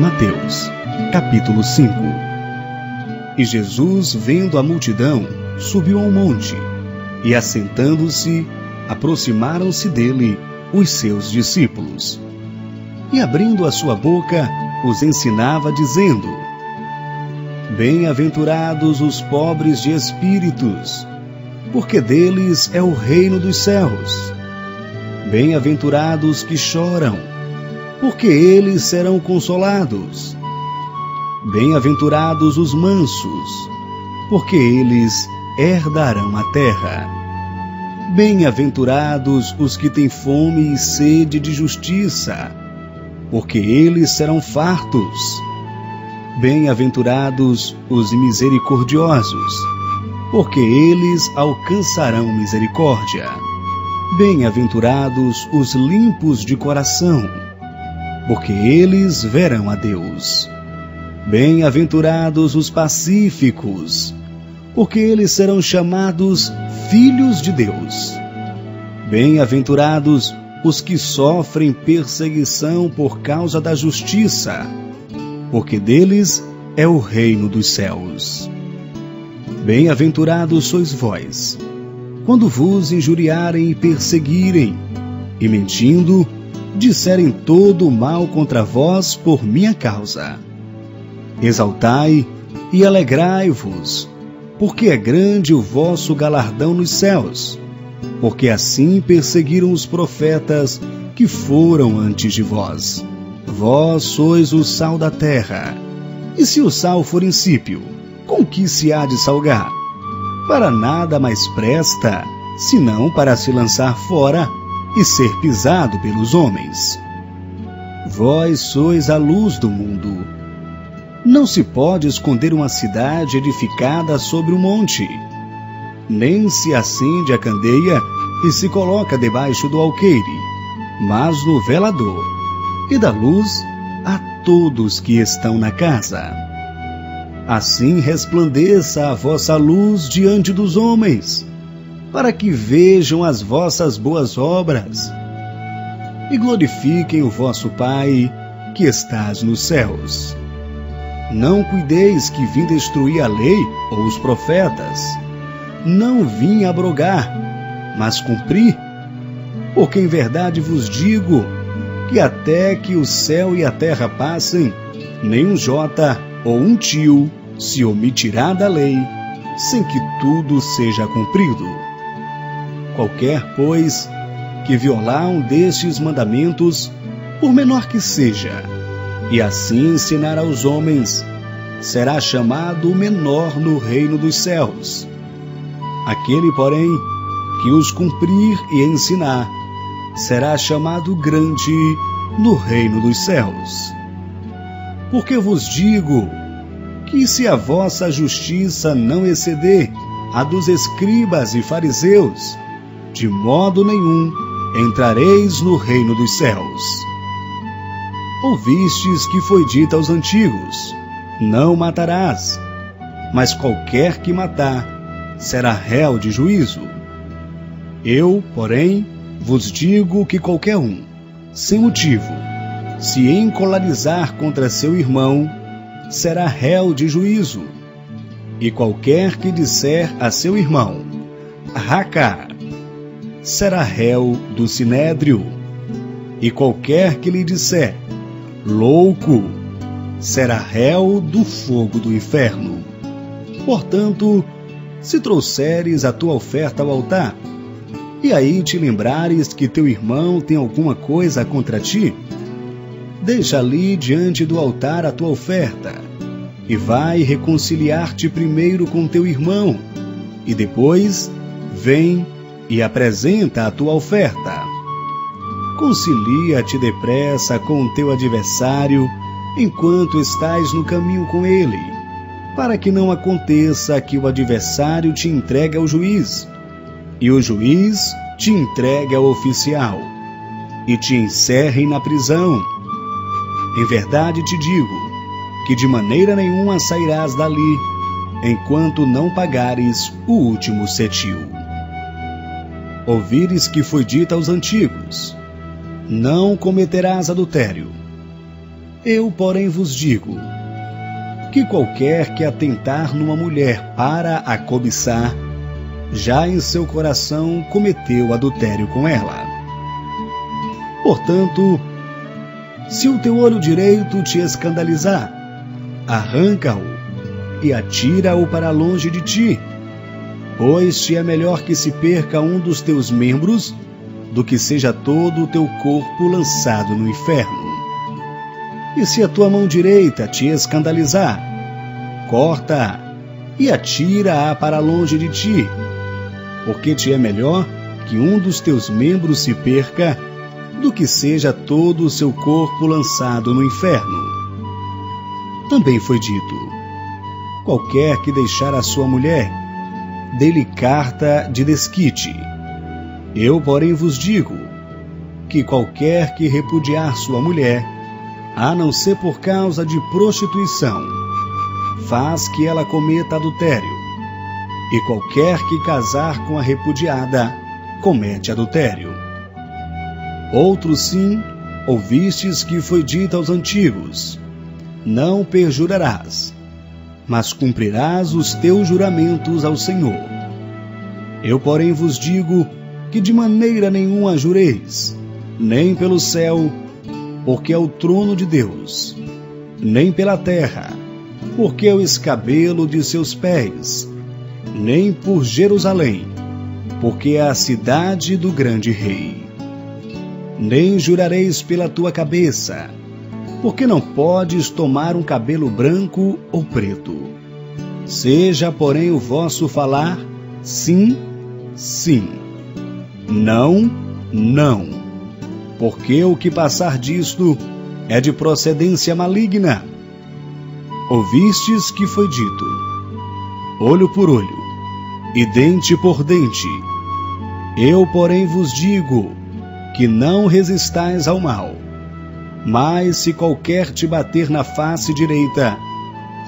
Mateus, capítulo 5. E Jesus, vendo a multidão, subiu ao monte, e assentando-se, aproximaram-se dele os seus discípulos. E abrindo a sua boca, os ensinava, dizendo: Bem-aventurados os pobres de espíritos, porque deles é o reino dos céus. Bem-aventurados que choram, porque eles serão consolados. Bem-aventurados os mansos, porque eles herdarão a terra. Bem-aventurados os que têm fome e sede de justiça, porque eles serão fartos. Bem-aventurados os misericordiosos, porque eles alcançarão misericórdia. Bem-aventurados os limpos de coração, porque eles verão a Deus. Bem-aventurados os pacíficos, porque eles serão chamados filhos de Deus. Bem-aventurados os que sofrem perseguição por causa da justiça, porque deles é o reino dos céus. Bem-aventurados sois vós, quando vos injuriarem e perseguirem, e mentindo, disserem todo o mal contra vós por minha causa. Exaltai e alegrai-vos, porque é grande o vosso galardão nos céus, porque assim perseguiram os profetas que foram antes de vós. Vós sois o sal da terra, e se o sal for insípido, com que se há de salgar? Para nada mais presta, senão para se lançar fora e ser pisado pelos homens. Vós sois a luz do mundo. Não se pode esconder uma cidade edificada sobre um monte, nem se acende a candeia e se coloca debaixo do alqueire, mas no velador, e dá luz a todos que estão na casa. Assim resplandeça a vossa luz diante dos homens, para que vejam as vossas boas obras e glorifiquem o vosso Pai que estás nos céus. Não cuideis que vim destruir a lei ou os profetas. Não vim abrogar, mas cumprir. Porque em verdade vos digo que até que o céu e a terra passem, nem um jota ou um tio se omitirá da lei, sem que tudo seja cumprido. Qualquer, pois, que violar um destes mandamentos, por menor que seja, e assim ensinar aos homens, será chamado o menor no reino dos céus. Aquele, porém, que os cumprir e ensinar, será chamado grande no reino dos céus. Porque vos digo que se a vossa justiça não exceder a dos escribas e fariseus, de modo nenhum entrareis no reino dos céus. Ouvistes que foi dito aos antigos: Não matarás, mas qualquer que matar será réu de juízo. Eu, porém, vos digo que qualquer um, sem motivo, se encolarizar contra seu irmão, será réu de juízo. E qualquer que disser a seu irmão, raca, será réu do sinédrio. E qualquer que lhe disser, louco, será réu do fogo do inferno. Portanto, se trouxeres a tua oferta ao altar, e aí te lembrares que teu irmão tem alguma coisa contra ti, deixa ali diante do altar a tua oferta, e vai reconciliar-te primeiro com teu irmão, e depois vem e apresenta a tua oferta. Concilia-te depressa com o teu adversário, enquanto estás no caminho com ele, para que não aconteça que o adversário te entregue ao juiz, e o juiz te entregue ao oficial, e te encerrem na prisão. Em verdade te digo, que de maneira nenhuma sairás dali, enquanto não pagares o último cetil. Ouvires que foi dito aos antigos: não cometerás adultério. Eu, porém, vos digo, que qualquer que atentar numa mulher para a cobiçar, já em seu coração cometeu adultério com ela. Portanto, se o teu olho direito te escandalizar, arranca-o e atira-o para longe de ti, pois te é melhor que se perca um dos teus membros do que seja todo o teu corpo lançado no inferno. E se a tua mão direita te escandalizar, corta-a e atira-a para longe de ti, porque te é melhor que um dos teus membros se perca do que seja todo o seu corpo lançado no inferno. Também foi dito, qualquer que deixar a sua mulher, dê-lhe carta de desquite. Eu, porém, vos digo, que qualquer que repudiar sua mulher, a não ser por causa de prostituição, faz que ela cometa adultério, e qualquer que casar com a repudiada, comete adultério. Outro sim, ouvistes que foi dito aos antigos, não perjurarás, mas cumprirás os teus juramentos ao Senhor. Eu, porém, vos digo que de maneira nenhuma jureis, nem pelo céu, porque é o trono de Deus, nem pela terra, porque é o escabelo de seus pés, nem por Jerusalém, porque é a cidade do grande rei. Nem jurareis pela tua cabeça, porque não podes tomar um cabelo branco ou preto. Seja, porém, o vosso falar sim, sim, não, não, porque o que passar disto é de procedência maligna. Ouvistes que foi dito, olho por olho e dente por dente. Eu, porém, vos digo que não resistais ao mal, mas se qualquer te bater na face direita,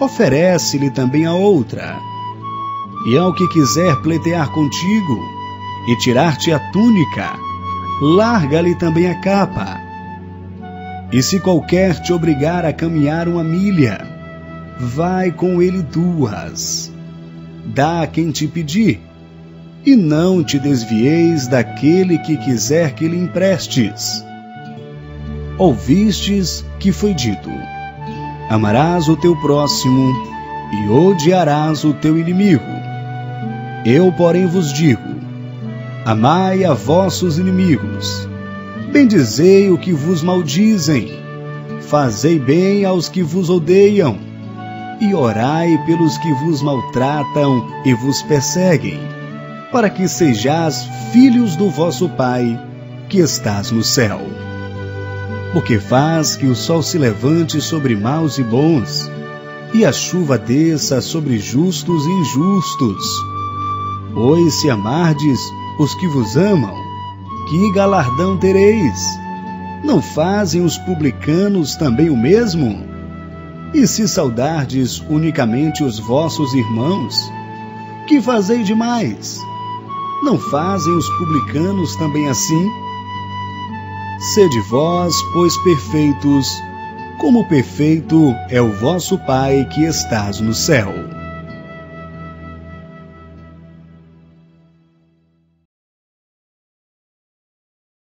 oferece-lhe também a outra. E ao que quiser pleitear contigo e tirar-te a túnica, larga-lhe também a capa. E se qualquer te obrigar a caminhar 1 milha, vai com ele 2. Dá a quem te pedir, e não te desvieis daquele que quiser que lhe emprestes. Ouvistes que foi dito, amarás o teu próximo e odiarás o teu inimigo. Eu, porém, vos digo, amai a vossos inimigos, bendizei o que vos maldizem, fazei bem aos que vos odeiam, e orai pelos que vos maltratam e vos perseguem, para que sejais filhos do vosso Pai, que estás no céu. Porque faz que o sol se levante sobre maus e bons, e a chuva desça sobre justos e injustos. Pois se amardes os que vos amam, que galardão tereis? Não fazem os publicanos também o mesmo? E se saudardes unicamente os vossos irmãos, que fazeis demais? Não fazem os publicanos também assim? Sede vós, pois, perfeitos, como perfeito é o vosso Pai que estás no céu.